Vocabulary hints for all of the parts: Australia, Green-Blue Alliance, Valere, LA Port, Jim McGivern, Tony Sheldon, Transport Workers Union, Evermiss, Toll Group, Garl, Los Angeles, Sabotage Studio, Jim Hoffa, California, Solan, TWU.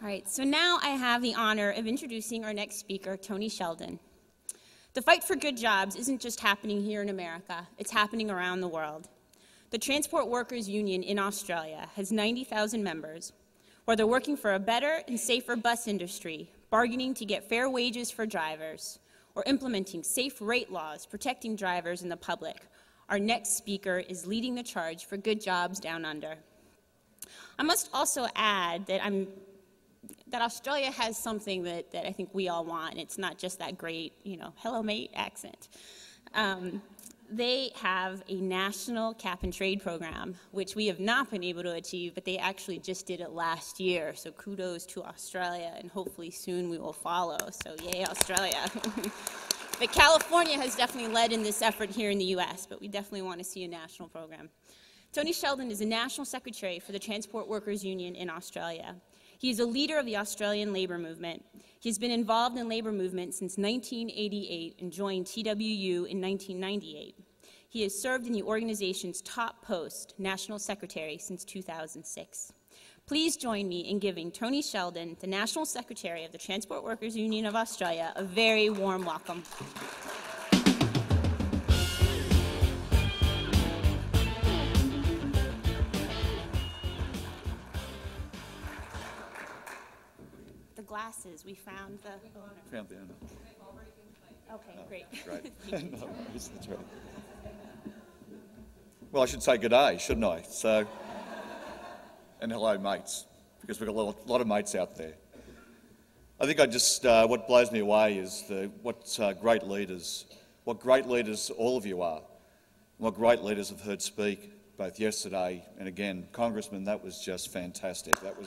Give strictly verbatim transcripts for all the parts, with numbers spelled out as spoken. All right, so now I have the honor of introducing our next speaker, Tony Sheldon. The fight for good jobs isn't just happening here in America, it's happening around the world. The Transport Workers Union in Australia has ninety thousand members, where they're working for a better and safer bus industry, bargaining to get fair wages for drivers, or implementing safe rate laws protecting drivers and the public. Our next speaker is leading the charge for good jobs down under. I must also add that, I'm, that Australia has something that, that I think we all want, and it's not just that great, you know, hello mate accent. Um, they have a national cap and trade program, which we have not been able to achieve, but they actually just did it last year, so kudos to Australia, and hopefully soon we will follow, so yay Australia. But California has definitely led in this effort here in the U S, but we definitely want to see a national program. Tony Sheldon is the National Secretary for the Transport Workers Union in Australia. He is a leader of the Australian labour movement. He has been involved in labour movement since nineteen eighty-eight and joined T W U in nineteen ninety-eight. He has served in the organization's top post, National Secretary, since two thousand six. Please join me in giving Tony Sheldon, the National Secretary of the Transport Workers Union of Australia, a very warm welcome. The glasses, we found the... We found the owner. Okay, oh, great. Great. No worries, that's right. Well, I should say good day, shouldn't I? So... And hello, mates, because we've got a lot, lot of mates out there. I think I just, uh, what blows me away is the, what uh, great leaders, what great leaders all of you are, and what great leaders have heard speak, both yesterday and again. Congressman, that was just fantastic. That was...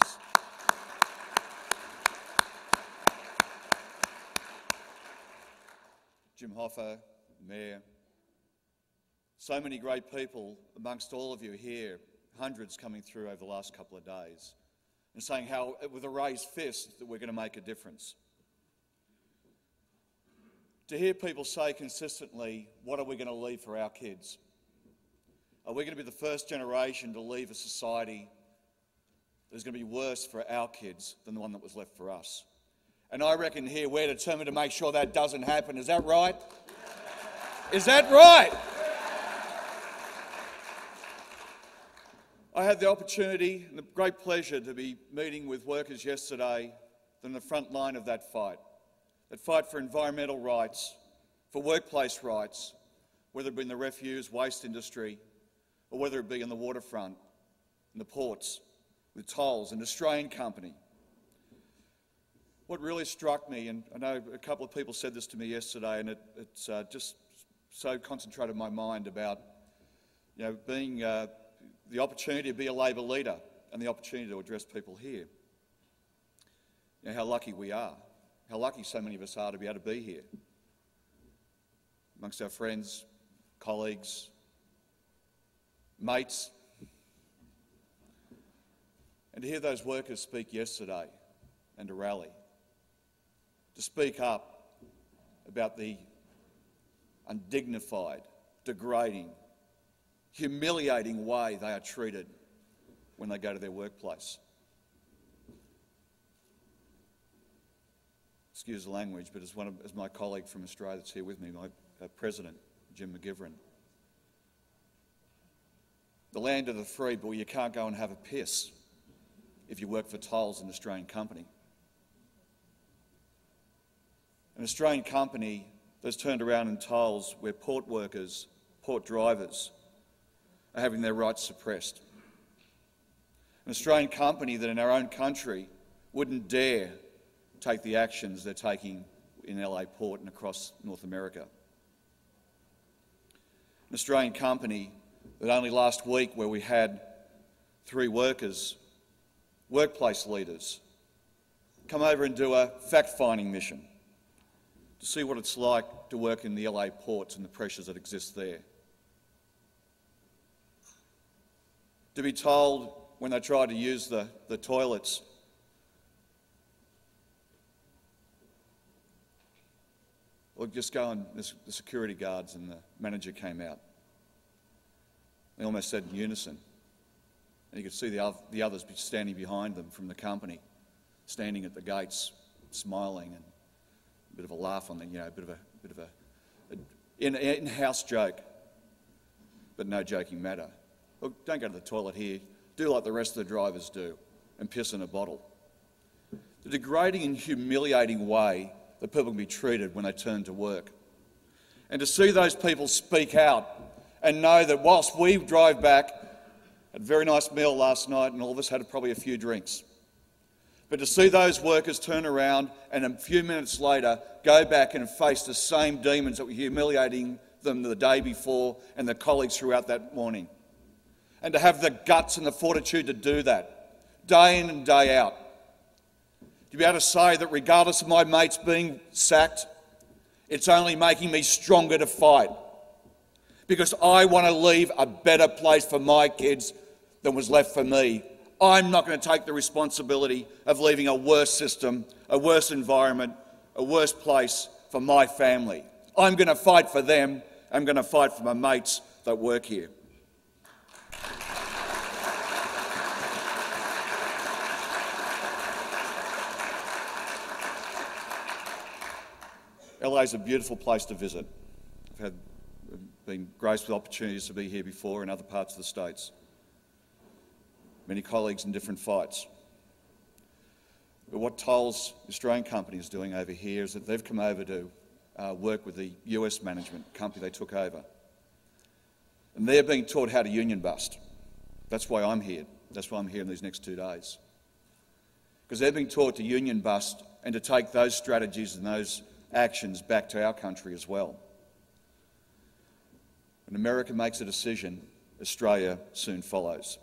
Jim Hoffa, Mayor, so many great people amongst all of you here, hundreds coming through over the last couple of days, and saying how, with a raised fist, that we're going to make a difference. To hear people say consistently, what are we going to leave for our kids? Are we going to be the first generation to leave a society that is going to be worse for our kids than the one that was left for us? And I reckon here we're determined to make sure that doesn't happen. Is that right? Is that right? I had the opportunity and the great pleasure to be meeting with workers yesterday on the front line of that fight, that fight for environmental rights, for workplace rights, whether it be in the refuse, waste industry, or whether it be in the waterfront, in the ports, with tolls, an Australian company. What really struck me, and I know a couple of people said this to me yesterday, and it, it's uh, just so concentrated my mind about, you know, being... Uh, the opportunity to be a labour leader and the opportunity to address people here. You know, how lucky we are, how lucky so many of us are to be able to be here amongst our friends, colleagues, mates, and to hear those workers speak yesterday and to rally, to speak up about the undignified, degrading, humiliating way they are treated when they go to their workplace. Excuse the language, but as, one of, as my colleague from Australia that's here with me, my uh, president, Jim McGivern, the land of the free, but you can't go and have a piss if you work for tolls in an Australian company. An Australian company that's turned around in tolls where port workers, port drivers, are having their rights suppressed. An Australian company that in our own country wouldn't dare take the actions they're taking in L A Port and across North America. An Australian company that only last week, where we had three workers, workplace leaders, come over and do a fact-finding mission to see what it's like to work in the L A ports and the pressures that exist there. To be told when they try to use the, the toilets or just go and the, the security guards and the manager came out. They almost said in unison. And you could see the, the others standing behind them from the company standing at the gates, smiling, and a bit of a laugh on the, you know, a bit of a bit of a, a in, in-house joke. But no joking matter. Look, don't go to the toilet here. Do like the rest of the drivers do, and piss in a bottle. The degrading and humiliating way that people can be treated when they turn to work. And to see those people speak out and know that whilst we drive back, had a very nice meal last night and all of us had probably a few drinks. But to see those workers turn around and a few minutes later go back and face the same demons that were humiliating them the day before and their colleagues throughout that morning. And to have the guts and the fortitude to do that, day in and day out. To be able to say that regardless of my mates being sacked, it's only making me stronger to fight. Because I want to leave a better place for my kids than was left for me. I'm not going to take the responsibility of leaving a worse system, a worse environment, a worse place for my family. I'm going to fight for them. I'm going to fight for my mates that work here. L A is a beautiful place to visit. I've had, been graced with opportunities to be here before in other parts of the states. Many colleagues in different fights. But what Toll's Australian company is doing over here is that they've come over to uh, work with the U S management company they took over. And they're being taught how to union bust. That's why I'm here. That's why I'm here in these next two days. Because they're being taught to union bust and to take those strategies and those actions back to our country as well. When America makes a decision, Australia soon follows.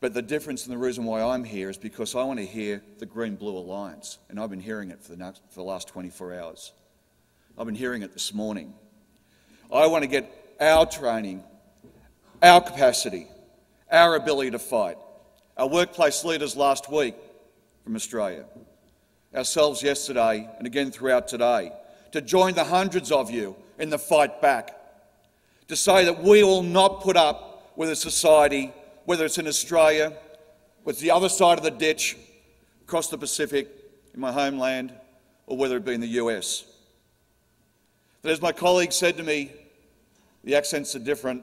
But the difference and the reason why I'm here is because I want to hear the Green-Blue Alliance, and I've been hearing it for the, next, for the last twenty-four hours. I've been hearing it this morning. I want to get our training, our capacity, our ability to fight. Our workplace leaders last week from Australia, ourselves yesterday and again throughout today, to join the hundreds of you in the fight back, to say that we will not put up with a society, whether it's in Australia, with the other side of the ditch, across the Pacific, in my homeland, or whether it be in the U S. But as my colleague said to me, the accents are different,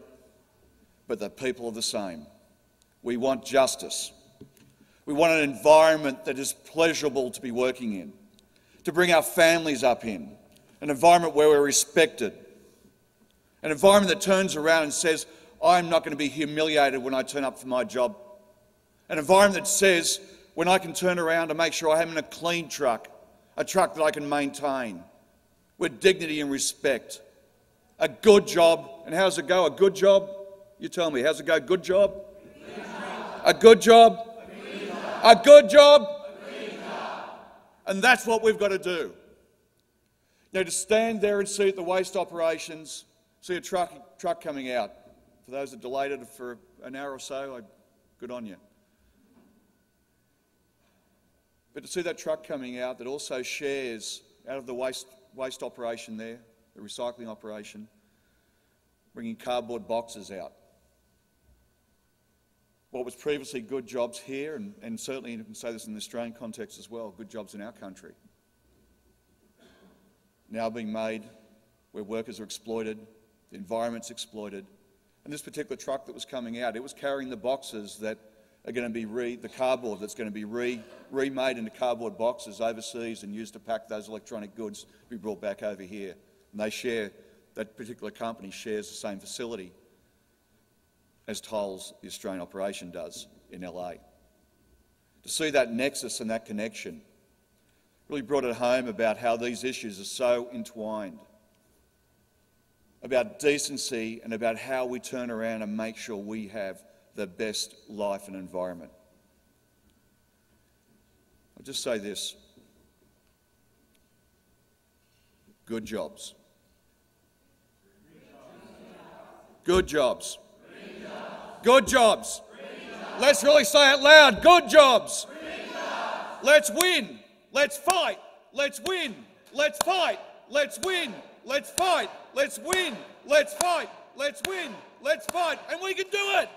but the people are the same. We want justice. We want an environment that is pleasurable to be working in, to bring our families up in, an environment where we're respected, an environment that turns around and says, I'm not going to be humiliated when I turn up for my job, an environment that says, when I can turn around and make sure I am in a clean truck, a truck that I can maintain, with dignity and respect, a good job. And how's it go? A good job? You tell me, how's it go? Good job? A good job? A good job. A green job. And that's what we've got to do. Now, to stand there and see at the waste operations, see a truck, truck coming out. For those that delayed it for an hour or so, I, good on you. But to see that truck coming out that also shares out of the waste, waste operation there, the recycling operation, bringing cardboard boxes out. What was previously good jobs here, and, and certainly you can say this in the Australian context as well, good jobs in our country, now being made where workers are exploited, the environment's exploited. And this particular truck that was coming out, it was carrying the boxes that are going to be re, the cardboard that's going to be re, remade into cardboard boxes overseas and used to pack those electronic goods to be brought back over here. And they share, that particular company shares the same facility as Toll's the Australian operation does in L A. To see that nexus and that connection really brought it home about how these issues are so entwined, about decency and about how we turn around and make sure we have the best life and environment. I'll just say this. Good jobs. Good jobs. Good jobs. jobs. Let's really say it loud. Good jobs. jobs. Let's win. Let's fight. Let's win. Let's fight. Let's win. Let's fight. Let's win. Let's fight. Let's win. Let's fight. And we can do it.